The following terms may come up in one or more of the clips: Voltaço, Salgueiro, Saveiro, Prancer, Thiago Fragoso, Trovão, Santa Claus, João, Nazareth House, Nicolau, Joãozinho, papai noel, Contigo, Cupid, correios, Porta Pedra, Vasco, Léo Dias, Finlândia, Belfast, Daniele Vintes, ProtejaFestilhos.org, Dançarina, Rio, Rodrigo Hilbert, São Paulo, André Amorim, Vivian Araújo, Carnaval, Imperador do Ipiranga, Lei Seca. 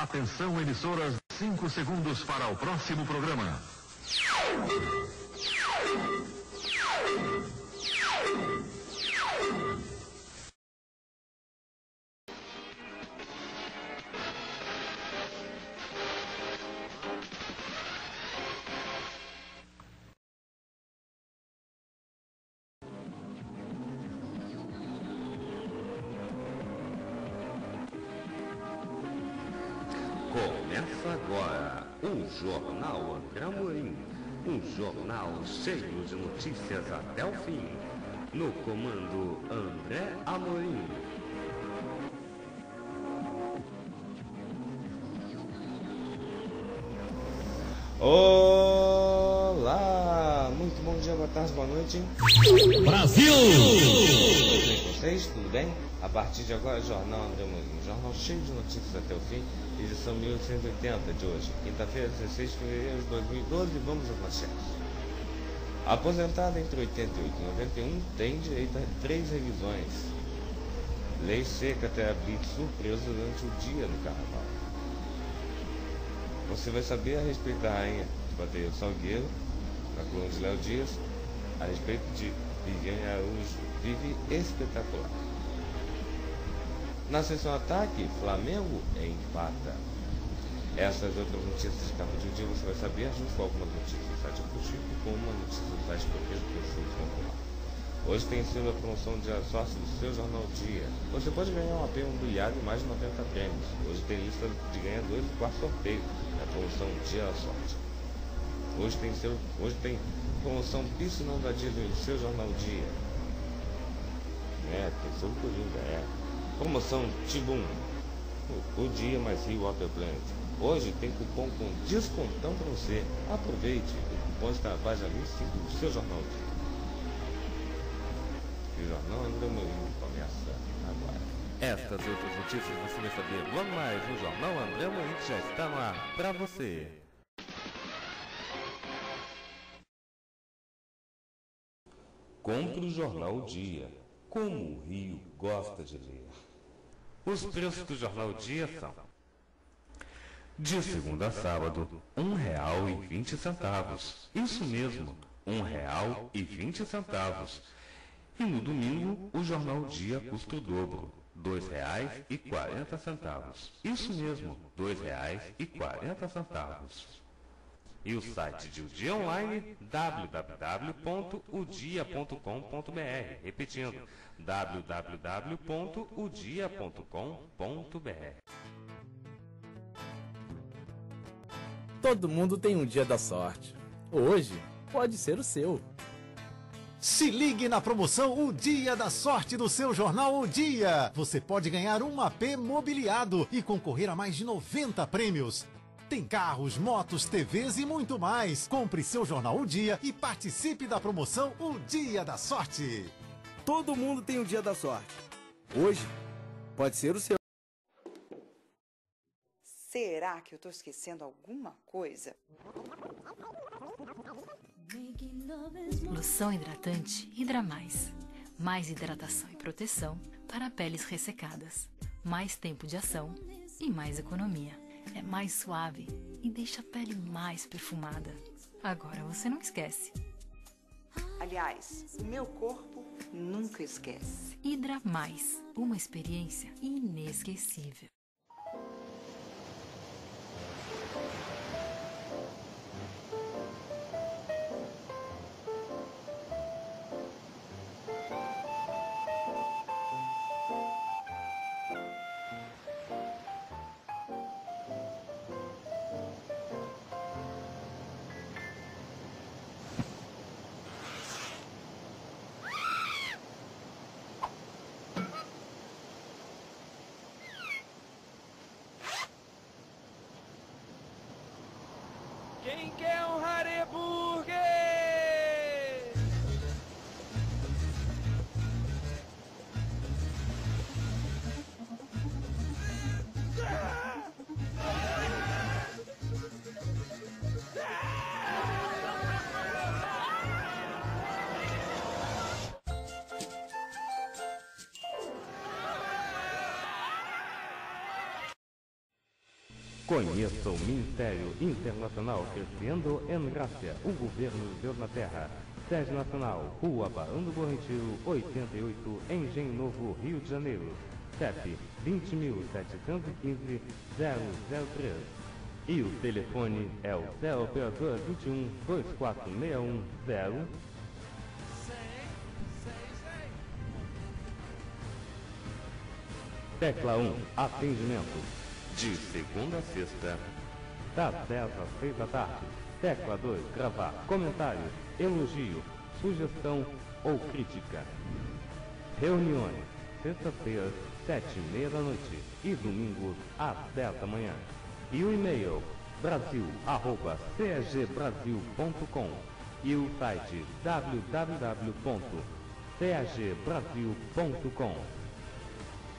Atenção, emissoras, 5 segundos para o próximo programa. Começa agora o Jornal André Amorim, um jornal cheio de notícias até o fim. No comando, André Amorim. Olá, muito bom dia, boa tarde, boa noite. Brasil! Tudo bem com vocês? Tudo bem? A partir de agora, Jornal André Amorim, um jornal cheio de notícias até o fim. Edição 1180 de hoje, quinta-feira, 16 de fevereiro de 2012, vamos às manchetes. Aposentado entre 88 e 91 tem direito a 3 revisões. Lei Seca terá blitz surpresa durante o dia do Carnaval. Você vai saber a respeito da rainha do bateria Salgueiro, na coluna de Léo Dias, a respeito de Vivian Araújo, vive espetacular. Na sessão ataque, Flamengo empata. Essas outras notícias de capa de um dia você vai saber, junto com algumas notícias do site Fuxico e com uma notícia do site ProtejaFestilhos.org. Hoje tem sido a promoção de sócio do seu Jornal Dia. Você pode ganhar um AP mobiliado e mais de 90 prêmios. Hoje tem lista de ganhadores e 4 sorteios na promoção Dia da Sorte. Hoje tem promoção Piscinão da Dia do seu Jornal Dia. É, tem seu Coringa, é. Promoção Tibum, o dia mais Rio Waterplant. Hoje tem cupom com descontão para você. Aproveite, o cupom está na página 25 do seu Jornal Dia. O Jornal André Amorim começa agora. Estas e outras notícias você vai saber logo mais no Jornal André Amorim, que já está no ar para você. Compre o Jornal Dia, como o Rio gosta de ler. Os preços do Jornal Dia são: de segunda a sábado, R$1,20. Isso mesmo, R$1,20. E no domingo, o Jornal Dia custa o dobro, R$2,40. Isso mesmo, R$2,40. E o site de O Dia Online, www.odia.com.br. Repetindo, www.odia.com.br. Todo mundo tem um dia da sorte. Hoje pode ser o seu. Se ligue na promoção O Dia da Sorte do seu Jornal O Dia. Você pode ganhar um AP mobiliado e concorrer a mais de 90 prêmios. Tem carros, motos, TVs e muito mais. Compre seu Jornal O Dia e participe da promoção O Dia da Sorte. Todo mundo tem um dia da sorte. Hoje pode ser o seu. Será que eu estou esquecendo alguma coisa? Loção hidratante Hidra Mais. Mais hidratação e proteção para peles ressecadas. Mais tempo de ação e mais economia. É mais suave e deixa a pele mais perfumada. Agora você não esquece. Aliás, meu corpo nunca esquece. Hidra Mais, uma experiência inesquecível. Quem quer um Hareburger? Conheça o Ministério Internacional Crescendo em Graça, o Governo de Deus na Terra. Sede Nacional, Rua Barão do Bom Retiro, 88, Engenho Novo, Rio de Janeiro. CEP 20.715.003. E o telefone é o CEOPERADOR 21-24610. Tecla 1, atendimento. De segunda a sexta, das 10 às 6 da tarde. Tecla 2, gravar, comentário, elogio, sugestão ou crítica. Reuniões, sexta-feira, 7h30 da noite e domingos, às 10 da manhã. E o e-mail, brasil@cagbrasil.com e o site www.cagbrasil.com.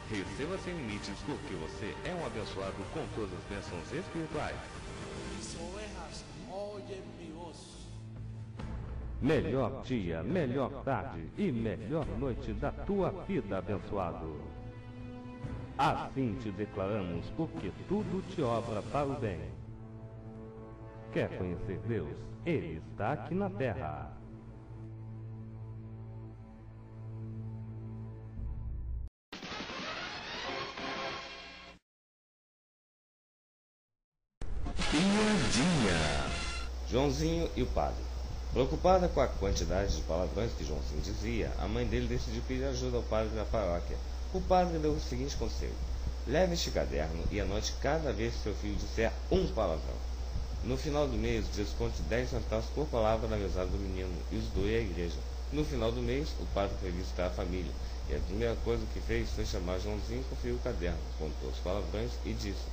Receba sem limites, porque você é um abençoado com todas as bênçãos espirituais. Melhor dia, melhor tarde e melhor noite da tua vida, abençoado. Assim te declaramos, porque tudo te obra para o bem. Quer conhecer Deus? Ele está aqui na terra. Joãozinho e o padre. Preocupada com a quantidade de palavrões que Joãozinho dizia, a mãe dele decidiu pedir ajuda ao padre da paróquia. O padre deu o seguinte conselho: leve este caderno e anote cada vez que seu filho disser um palavrão. No final do mês, desconte 10 centavos por palavra na mesada do menino e os doe à igreja. No final do mês, o padre foi visitar a família, e a primeira coisa que fez foi chamar Joãozinho e conferir o caderno, contou os palavrões e disse: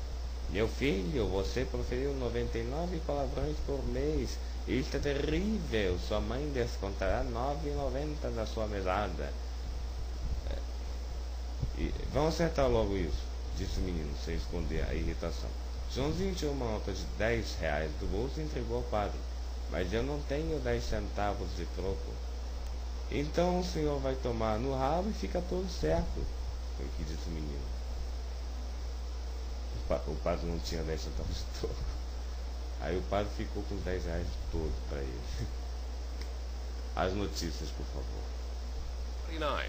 meu filho, você proferiu 99 palavrões por mês. Isso é terrível. Sua mãe descontará 9,90 da sua mesada. Vamos acertar logo isso, disse o menino, sem esconder a irritação. Joãozinho tirou uma nota de 10 reais do bolso e entregou ao padre. Mas eu não tenho 10 centavos de troco. Então o senhor vai tomar no rabo e fica todo certo, foi o que disse o menino. O padre não tinha 10 centavos de troco. Aí o padre ficou com 10 reais todo para ele. As notícias, por favor. 39.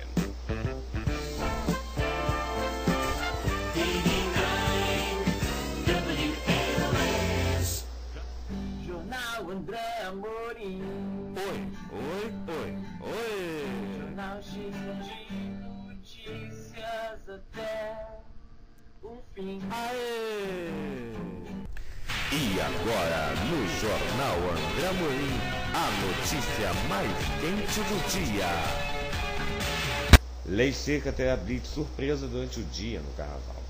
Jornal André Amorim. Oi. Jornal cheio de notícias até o fim. Aê! E agora, no Jornal André Amorim, a notícia mais quente do dia. Lei Seca terá blitz surpresa durante o dia no Carnaval.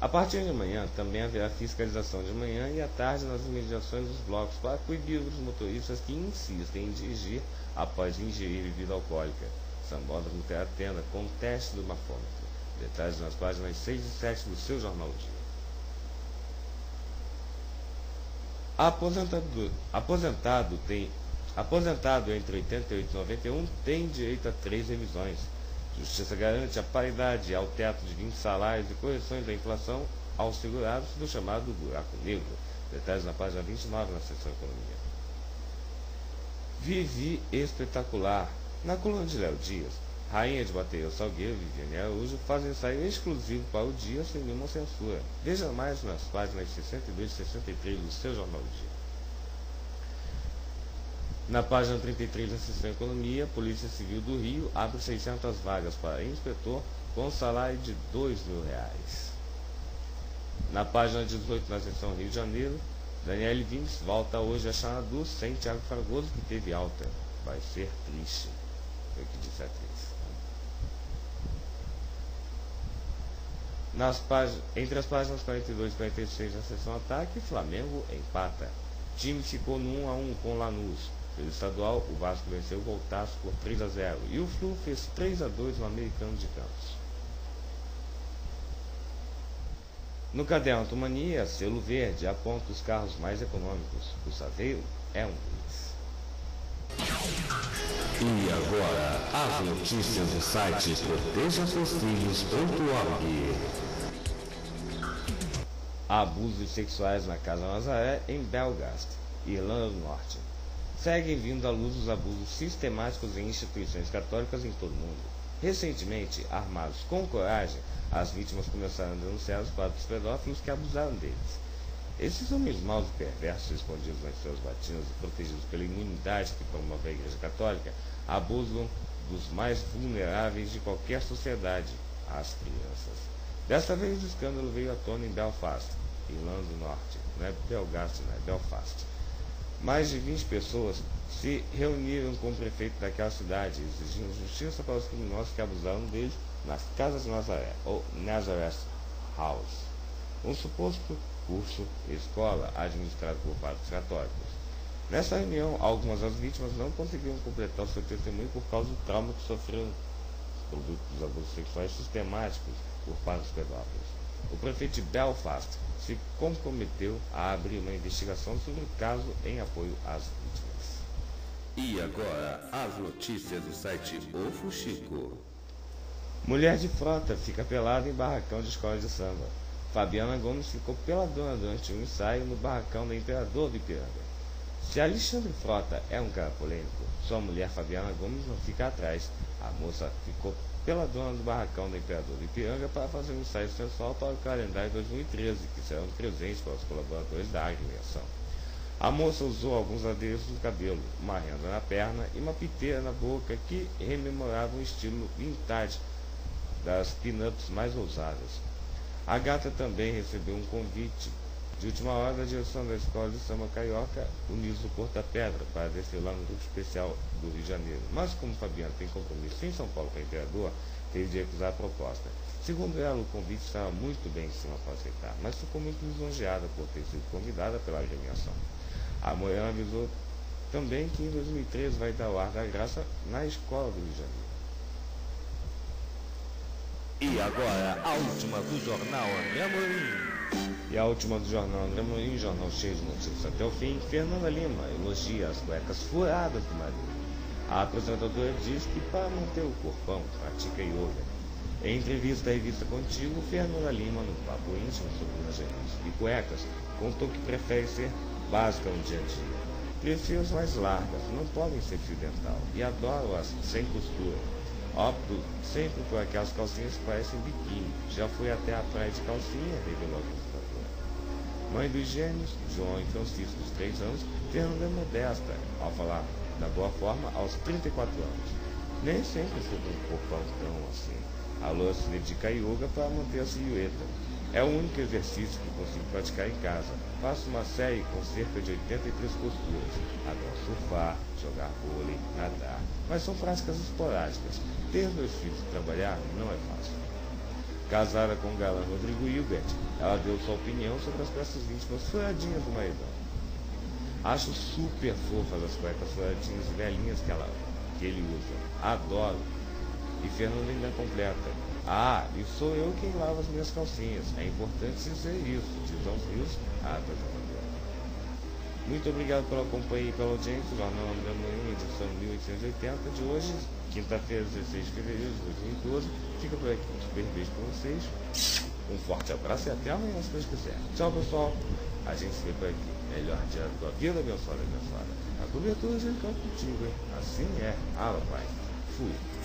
A partir de amanhã, também haverá fiscalização de manhã e à tarde nas imediações dos blocos para coibir os motoristas que insistem em dirigir após ingerir bebida alcoólica. Sambódromo terá tenda com teste do bafômetro. Detalhes nas páginas 6 e 7 do seu Jornal Dia. Aposentado entre 88 e 91 tem direito a 3 revisões. Justiça garante a paridade ao teto de 20 salários e correções da inflação aos segurados do chamado buraco negro. Detalhes na página 29 na seção Economia. Vivi espetacular. Na coluna de Léo Dias, rainha de bateria Salgueiro, Vivian Araújo, faz ensaio exclusivo para o dia sem nenhuma censura. Veja mais nas páginas 62 e 63 do seu Jornal do Dia. Na página 33 da seção Economia, Polícia Civil do Rio abre 600 vagas para inspetor com salário de R$2.000. Na página 18 da seção Rio de Janeiro, Daniele Vintes volta hoje a Xanadu sem Thiago Fragoso, que teve alta. Vai ser triste, foi o que disse a atriz. Entre as páginas 42 e 46 da seção Ataque, Flamengo empata. O time ficou no 1-1 com Lanús. Pelo estadual, o Vasco venceu o Voltaço por 3-0 e o Flu fez 3-2 no Americano de Campos. No caderno Automania, selo verde aponta os carros mais econômicos. O Saveiro é um deles. E agora, as notícias do site ProtejaFestilhos.org. abusos sexuais na Casa Nazareth, em Belfast, Irlanda do Norte. Seguem vindo à luz os abusos sistemáticos em instituições católicas em todo o mundo. Recentemente, armados com coragem, as vítimas começaram a denunciar os quatro pedófilos que abusaram deles. Esses homens maus e perversos, escondidos nas suas batinas e protegidos pela imunidade que promove a Igreja Católica, abusam dos mais vulneráveis de qualquer sociedade, as crianças. Desta vez, o escândalo veio à tona em Belfast, Irlanda do Norte. Não é Belfast, não é Belfast. Mais de 20 pessoas se reuniram com o prefeito daquela cidade, exigindo justiça para os criminosos que abusaram deles nas Casas Nazareth, ou Nazareth House, um suposto curso escola administrado por padres católicos. Nessa reunião, algumas das vítimas não conseguiram completar o seu testemunho por causa do trauma que sofreram produto dos abusos sexuais sistemáticos por padres pedófilos. O prefeito de Belfast se comprometeu a abrir uma investigação sobre o caso em apoio às vítimas. E agora, as notícias do site O Fuxico. Mulher de Frota fica pelada em barracão de escola de samba. Fabiana Gomes ficou peladona durante um ensaio no barracão do Imperador do Ipiranga. Se Alexandre Frota é um cara polêmico, sua mulher Fabiana Gomes não fica atrás. A moça ficou pela dona do barracão do Imperador do Ipiranga para fazer um ensaio sensual para o calendário 2013, que será um presente para os colaboradores da agremiação. A moça usou alguns adereços no cabelo, uma renda na perna e uma piteira na boca que rememorava um estilo vintage das pin-ups mais ousadas. A gata também recebeu um convite de última hora da direção da Escola de Samba Carioca, unidos do Porta Pedra, para desfilar no grupo especial do Rio de Janeiro. Mas como Fabiana tem compromisso em São Paulo com a Imperador, teve de recusar a proposta. Segundo ela, o convite estava muito bem em cima para aceitar, mas ficou muito lisonjeada por ter sido convidada pela agremiação. A Moiana avisou também que em 2013 vai dar o ar da graça na Escola do Rio de Janeiro. E agora, a última do jornal André Amorim. E a última do jornal André Amorim, um jornal cheio de notícias até o fim. Fernanda Lima elogia as cuecas furadas do marido. A apresentadora diz que para manter o corpão, pratica yoga. Em entrevista à revista Contigo, Fernanda Lima, no papo íntimo sobre as reuniões de cuecas, contou que prefere ser básica no dia a dia. Prefiro as mais largas, não podem ser fio dental, e adoro-as sem costura. Opto sempre por aquelas calcinhas que parecem biquíni. Já fui até a praia de calcinha, revelou a apresentadora. Mãe dos gêmeos, João e Francisco, de 3 anos, Fernanda é modesta ao falar da boa forma aos 34 anos. Nem sempre foi um corpão tão assim. A loura se dedica a yoga para manter a silhueta. É o único exercício que consigo praticar em casa. Faço uma série com cerca de 83 posturas. Adoro surfar, jogar vôlei, nadar. Mas são práticas esporádicas. Ter dois filhos e trabalhar não é fácil. Casada com o galã Rodrigo Hilbert, ela deu sua opinião sobre as peças íntimas furadinhas do maridão. Acho super fofas as cuecas furadinhas e velhinhas que ele usa. Adoro. E Fernanda ainda completa. Ah, e sou eu quem lava as minhas calcinhas. É importante dizer isso, diz aos rios, a apresentadora. Muito obrigado pela companhia e pela audiência. O Jornal André Amorim, edição 1880 de hoje, quinta-feira, 16 de fevereiro de 2012. Fica por aqui, um super beijo pra vocês. Um forte abraço e até amanhã, se Deus quiser. Tchau, pessoal. A gente se vê por aqui. Melhor dia da tua vida, abençoada. A cobertura já está contigo, hein? Assim é. Ah, papai. Fui.